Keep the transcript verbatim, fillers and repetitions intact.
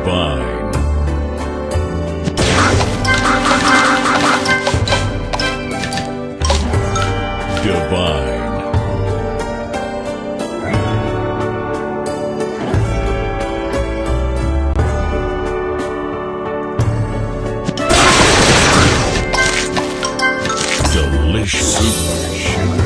divine. Divine. Delicious.